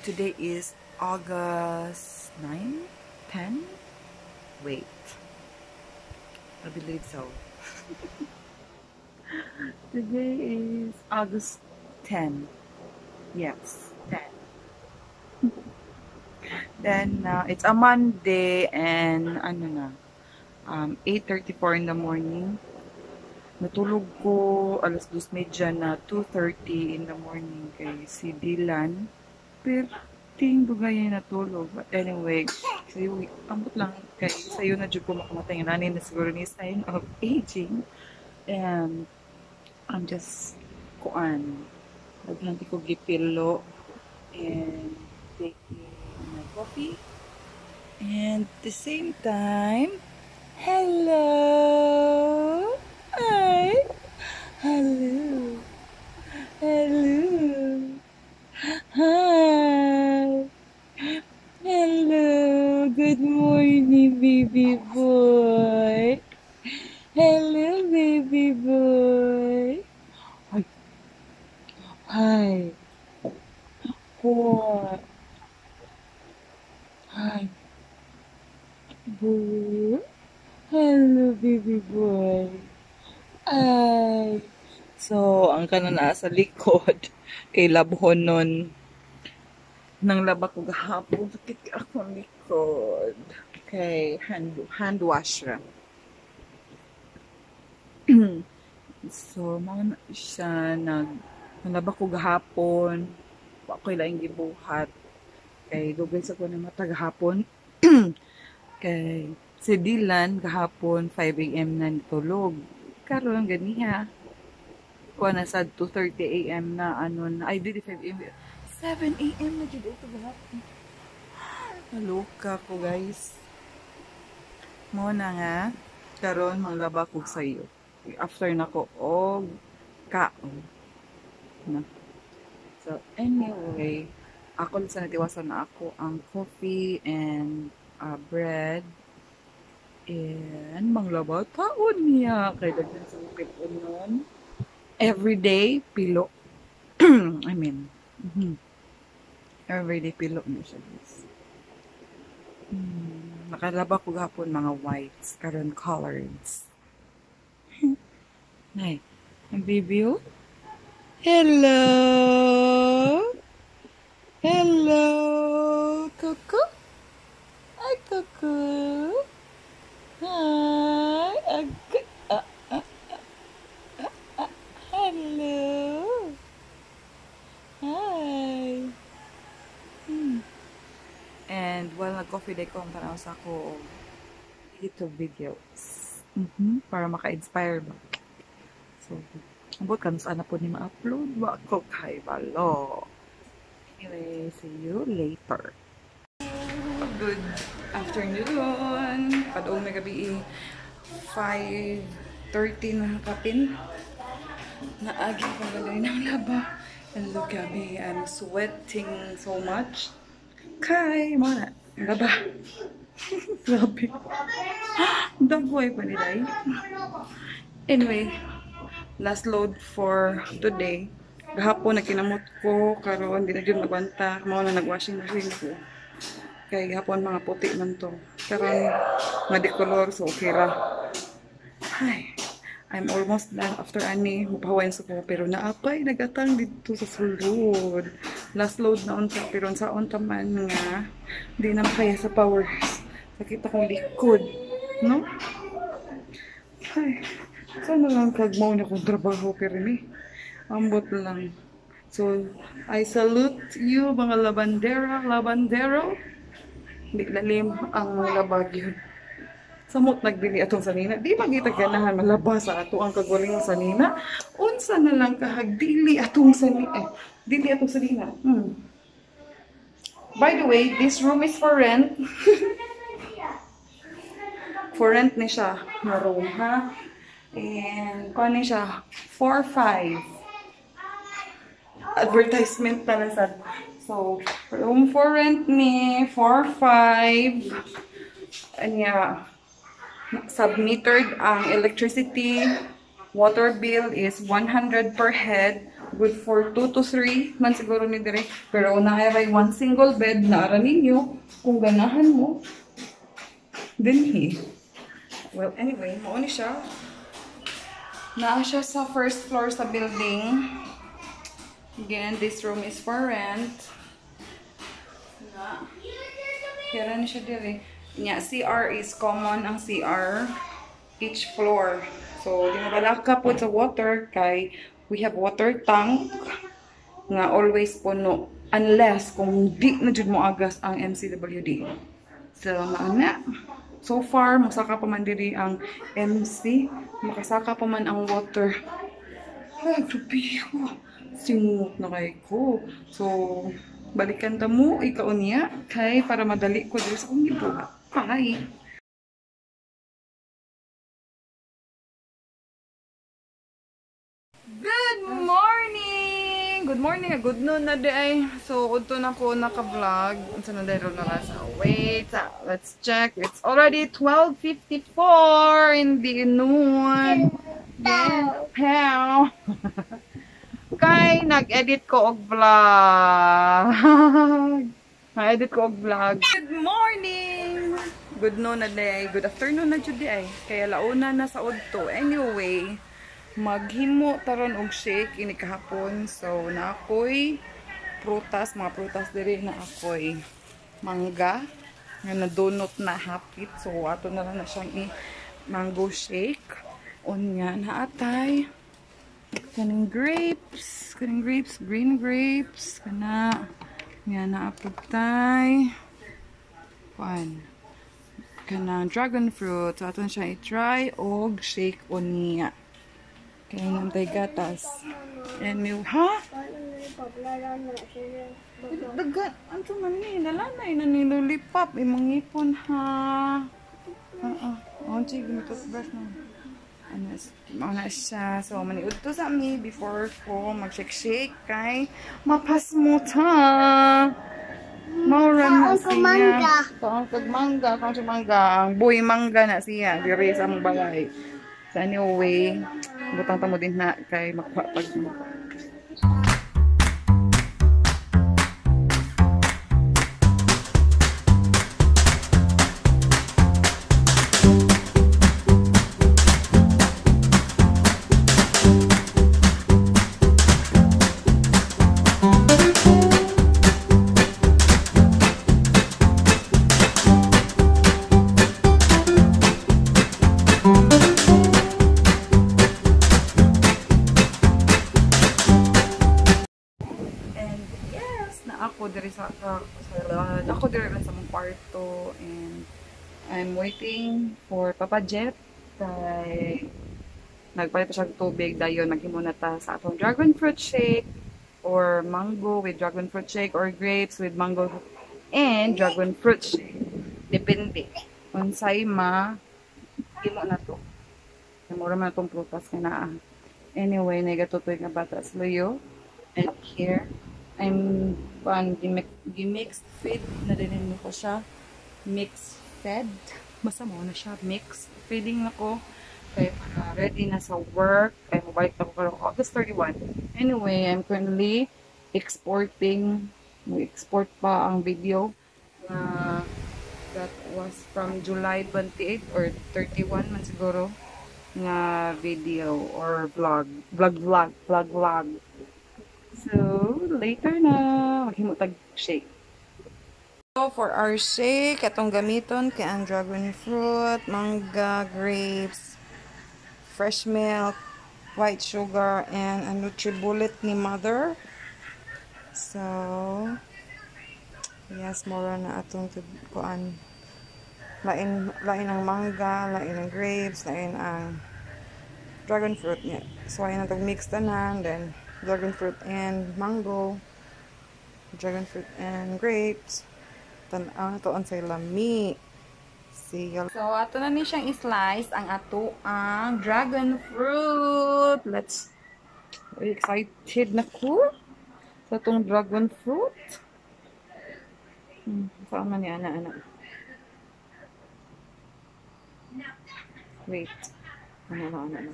Today is August 9, 10, wait, I believe so. Today is August 10, yes, 10. Then it's a Monday and ano na, 8:34 in the morning. Natulog ko alas 2:30 na 2:30 in the morning kay si Dylan. Perting bugay na tulog. But anyway, sayo, ambot lang kayo. Sayo na dyan po makamatay. Nanay na siguro ni sign of aging. And I'm just kuan. Naghanti ko gipilo. And taking my coffee. And at the same time, hello! Hi! Hello! Hello! Hi! Hello! Good morning, baby boy! Hello, baby boy! Hi! Hi! Boy! Hi! Boy! Hello, baby boy! Hi! So, ang kanon na sa likod kay labhon nun. Nang laba ko gahapon, sakit ka akong likod. Okay, hand wash ra. So, mga siya nang laba ko gahapon, wa ko ilaing gibuhat. Kay dugay sa ko na mata gahapon. Kay si Dylan gahapon 5 AM na nitulog. Karon ganiha. Ko na sa 2:30 AM na ano na ay 5 AM. 7 AM na dito ito gahapon. Naloka ko guys. Muna nga, karon maglaba ko sa iyo. After na ko, oh, kaon. Na. So anyway, ako sa natiwasan na ako ang coffee and bread. And maglaba taon niya. Kaya dagdag sa bukit unon. Everyday pilo. I mean, everyday pillow na siya guys. Nakalaba ko gahapon mga whites, karon coloreds. Nay, ang baby oh. Hello! Hello! Coco? Hi, Coco! Hi! Hello! Hi! And while nag-coffee day ko, tanawas ako YouTube videos. Para maka-inspire ba. So, ambot ka na sana po ni ma-upload. Wa ko kay balo. Anyway, see you later. Good afternoon. Padong may gabi 5:30 na kapin. Naagi pang gano'y ng laba. And look at me, I'm sweating so much. Kay, mana, laba. Grabe. Damboy pa nilay. Anyway, last load for today. Gahapon na kinamot ko, karon hindi na dyan nagwanta. Mga na nagwashing machine ko. Kaya gahapon mga puti man to. Karon madicolor, so okay ra. Ay. I'm almost done after ani, mapahawain sa ko, pero naapay, nagatang dito sa sulod. Last load na unta, pero sa unta man nga, di na kaya sa powers. Sakit akong likod, no? Ay, sana lang kagmaw na kong trabaho, pero ni, ambot lang. So, I salute you mga labandera, labandero. Di lalim ang labag yun. Samot nagdili atong sanina. Di magita ganahan malabas sa ato ang kaguling sanina. Unsa na lang kahagdili atong sanina. Dili atong sanina. By the way, this room is for rent. For rent ni siya. Na room, ha? And kuha ni siya. 4-5. Advertisement na lang sa So room for rent ni 4,500. And yeah, submetered ang electricity. Water bill is 100 per head. Good for 2 to 3 months siguro ni dire. Pero naaray one single bed na ara ninyo kung ganahan mo. Dinhi. Well, anyway, mauni siya. Naa siya sa first floor sa building. Again, this room is for rent. Na. Kira ni siya dire. Nya, CR is common ang CR each floor. So, di mabala ka po sa water kay we have water tank na always puno unless kung di na jud mo agas ang MCWD. So, maana. So far, masaka pa man diri ang MC. Makasaka pa man ang water. Ay, tupi ko. Singot na kay ko. So, balikan ta mo. Ikaw niya. Kay para madali ko diri sa kong ibuhat. Bye! Good morning, good noon na day. So, udto na ko naka-vlog. Unsa na dayro na last. Wait, let's check. It's already 12:54 in the noon. Pow. Kay nag-edit ko og vlog. Na-edit ko og vlog. Good morning. Good noon na day. Good afternoon na jud day. Kaya launa na sa udto. Anyway, maghimo taron og shake ini kahapon. So na ako'y prutas, mga prutas diri na ako'y mangga nga na donut na hapit. So ato na lang na siyang mango shake. Unya na atay kaning grapes, green grapes kana nga na apugtay kuan kana dragon fruit. So ato na siya i-try og shake unya. Okay, nantay gatas. And you, ha? Dagat. Anto man ni, nalanay na ni lollipop. Imang ngipon, ha? Oo. Onti, gumitos brush na. Mauna siya. So, maniud to sa mi before ko mag-shake-shake. Kay, mapas mo ta. Mauran mo siya. Kaong kagmangga. Kaong kagmangga. Ang buhay mangga na siya. Diri sa mong bagay. So, anyway, butang tamo din na kay magkuha pag ako diri sa mong kwarto and I'm waiting for Papa Jet kay nagpalit siya og tubig dayon naghimo na ta sa atong dragon fruit shake or mango with dragon fruit shake or grapes with mango and dragon fruit shake depende unsay ma imo na to mura man tong prutas kana. Anyway, nagatutoy nga batas loyo and here I'm gimixed feed. Narinig ko siya. Mixed fed. Basta mo na siya. Mixed feeding ako. Kaya ready na sa work. Kaya mabalik ako ko August 31. Anyway, I'm currently exporting. We export pa ang video. That was from July 28 or 31 man siguro. Na video or vlog. Vlog. So, later na, maghimo tag shake. So, for our shake, itong gamiton kay ang dragon fruit, mangga, grapes, fresh milk, white sugar, and a Nutribullet ni mother. So, yes, mora na atong kuan. Lain ang mangga, lain ang grapes, lain ang dragon fruit niya. So, ayun na tag-mix tanan, then dragon fruit and mango, dragon fruit and grapes. Tan-aw na to ang say lami. So, ato na ni siyang slice ang ato ang dragon fruit. Excited na ko sa itong dragon fruit. Saan niya anak-anak? Wait. Anak-anak.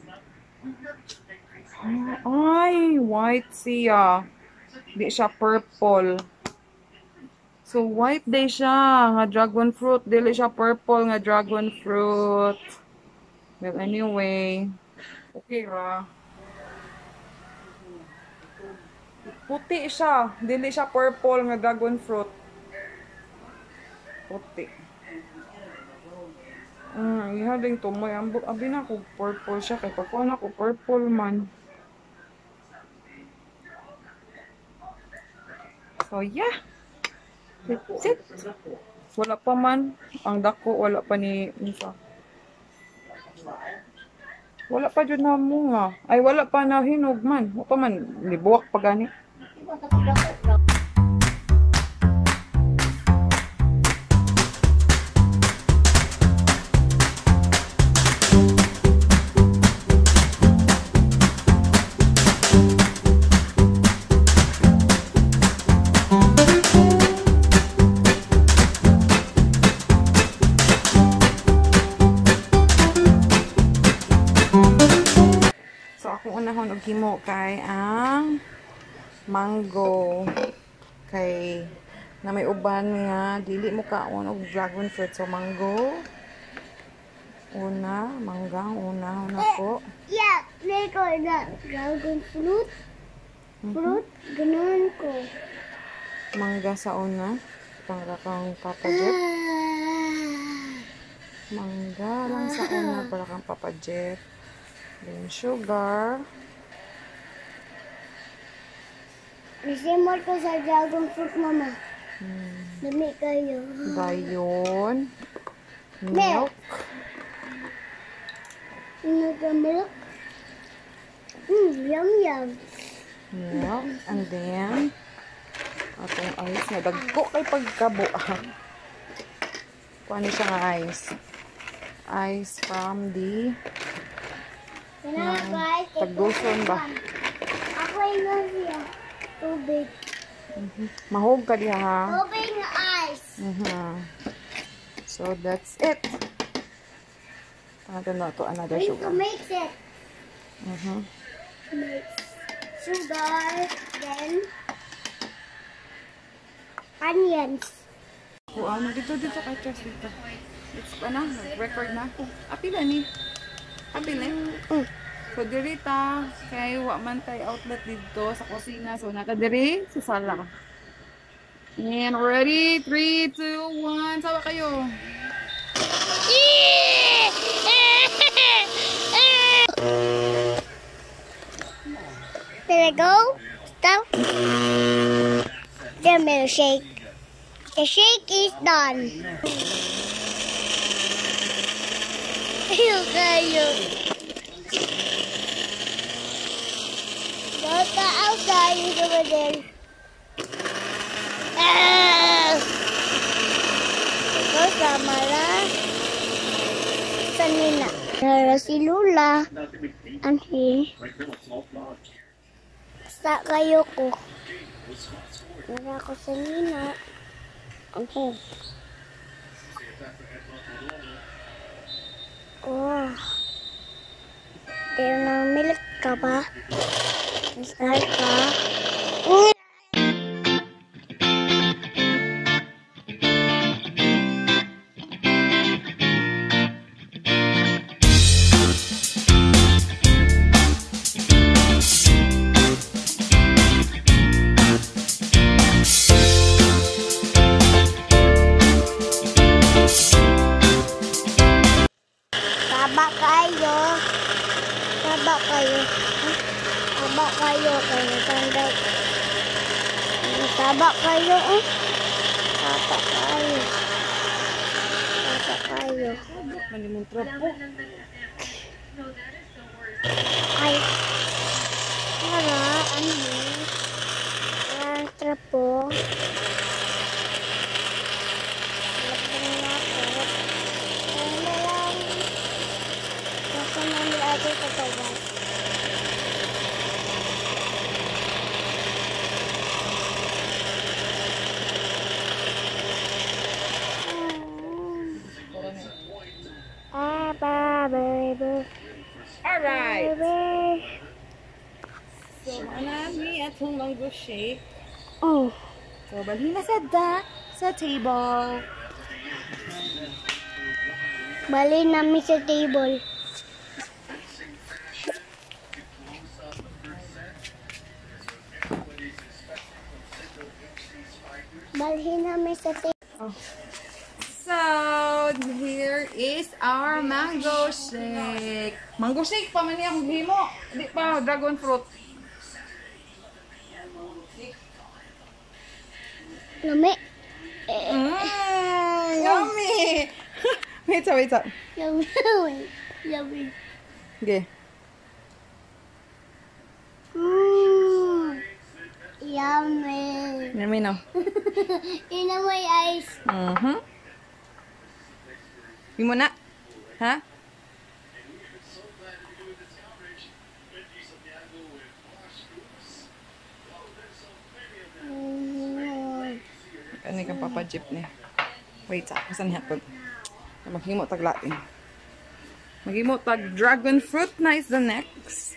Ay, white siya. Di siya purple. So, white day siya, nga dragon fruit. Dili siya purple, nga dragon fruit. Well, anyway. Okay, ra. Puti siya. Dili siya purple, nga dragon fruit. Puti. Iha ding tumoy. Abi na ko purple siya. Kaya pag na ko purple man. So, yeah. That's it. Wala pa man. Ang dako, wala pa ni Misa. Wala pa dyan na mga. Ay, wala pa na hinog man. Wala pa man. Libuwak pa gani. Gimo kay ang mango kay na may uban nga dili mo kaon og dragon fruit. So mango una, manggang una ko. Yeah, play ko na dragon fruit. Fruit ganun ko. Mangga sa una, para kang papajet. Mangga lang sa una para kang papajet. Then sugar. Isimol ko sa dragon fruit, mama. Dami kayo. Bayon. Milk. Milk. Yum, yum. Milk. And then, ato yung ice na. Dagko kay pagkabuan. Kuhanin siya nga ice. Ice from the... Tagduson ba? Ako yung siya. Tubig. Mahog ka diha, ha? Tubig na ice. So, that's it. Ano na ito? Another sugar. We need to mix it. Mix sugar, then onions. Wow, dito kay Chess dito. It's pa na, record na. Apila ni. Apila ni. So, dirita, kay waman tayo outlet dito sa kusina. So, nakadiri sa sala. And ready? 3, 2, 1. Sawa kayo. There we go. Stop. The milkshake. The shake is done. Ayaw kayo. Go to outside, you go there. Go sama lah. Sanina. Nara si Lula. Ansi. Sa kayo ko. Nara ko Sanina. Ansi. Oh. Dia nak milik ka ba? Start ka. Tabak kayo. Manimuntrap po. Ay. Tara, ano yun? Mantrap po. Malapit na ako. Baka namin ato katagal. Thank you. at Hung Long Brochet. Oh. So Balhina said that sa table. Balhin namin sa table. Balhin namin sa table. So, here is our mango shake. Mango shake, pamilya akong himo. Hindi pa, dragon fruit. Yummy. Yummy. Wait up. Yummy. Okay. Yummy. Yummy now. In my eyes. Uh-huh. You want that? Huh? Ano yung Papa Jeepney? Wait sa, kasan niya po? Maghimo tag latin. Maghimo tag dragon fruit na is the next.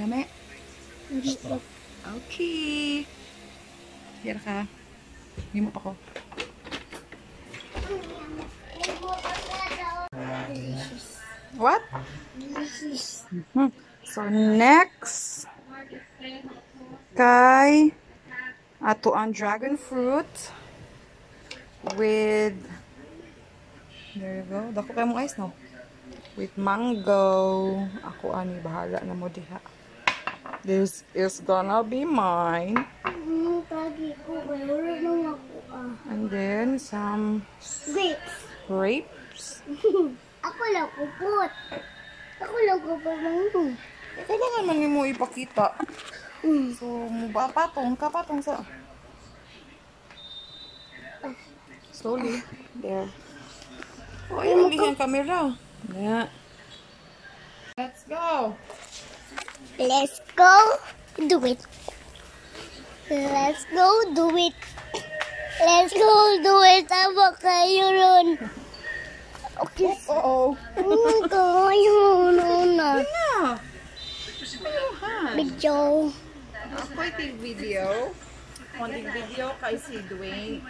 Lame. Okay. Here ka. Hindi mo pa ko. What? So next kay ato ang dragon fruit with there you go. Dako kayo mong ice, no? With mango. Ako ani, bahala na mo diha. This is gonna be mine. And then some grapes. Ako lang kupot. Ako lang kupot mango. Kailangan man mo ipakita. So, mupapatong ka patong sa... Slowly. There. Oh, yung mga camera. Yeah. Let's go. Let's go do it. Let's go do it. Let's go do it. Tama kayo ron. Okay. Uh-oh. Kayo ron na. Video. Ako'y tig-video. Konting video kay si Dwaine.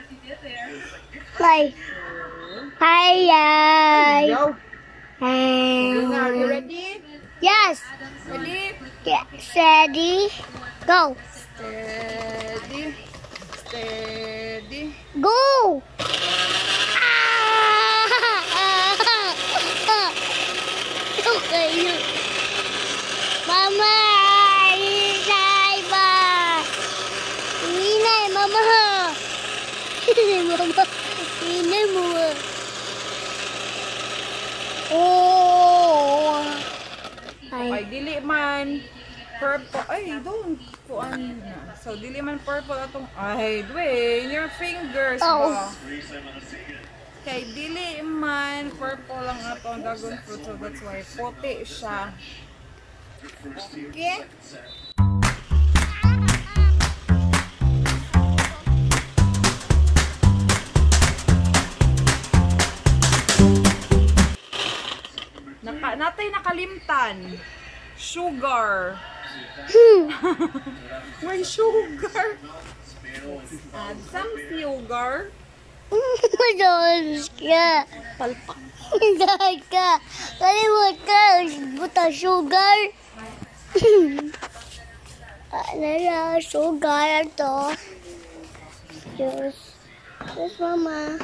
Hi. Hi, guys. Are you ready? Yes. Ready? Get steady. Go. Steady. Steady. Go. Okay. Mama, Iba. Minay, Mama. Minay, Mama. Minay, Mama. Oh, ay dili man purple. Ay, don't kuan. So dili man purple atong. Ay, Dwaine, your fingers. Oh. Okay, dili man purple lang atong dragon fruit, so that's why puti siya. Okay. Natay nakalimtan. Sugar. May sugar. Add some sugar. Palpak. Kalimut ka. Buta sugar. Ano na sugar ito. Diyos. Diyos, Mama.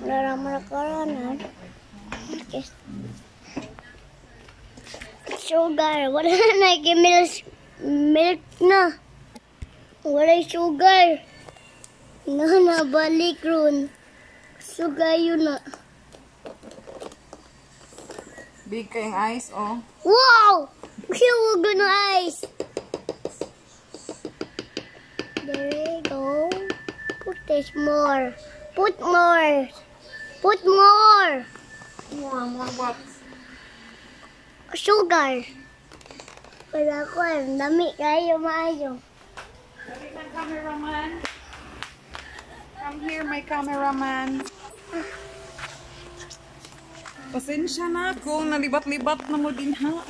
Narama na karanan. Okay. Sugar. Wala na nag-milk na. Wala sugar. Nabalik ron. Sugar yun na. Big kayong ice, oh. Wow! Huwag na ice. There you go. There's more. Put more. Put more. More what? Sugar. Wala ko eh. Dami kayo maayo. Dami na cameraman. Come here, my cameraman. Pasensya na kung nalibat-libat na mo din ha.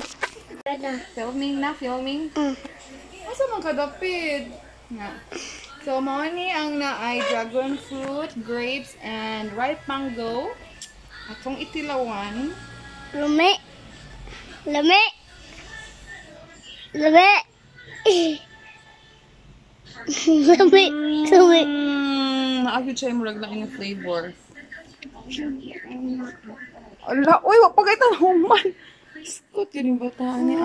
Filming na, filming. Masa man kadapid? Nga. So, mo ni ang naay dragon fruit, grapes, and ripe mango. Atong itilawan. Lumi. Lumi. Lumi. Lumi. Lumi. Naagyo siya yung murag na yung flavor. Ala, uy, wapagayta na human. Stot yun yung bataan niya.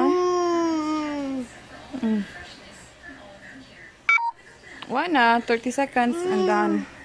Wala na, 30 seconds and done.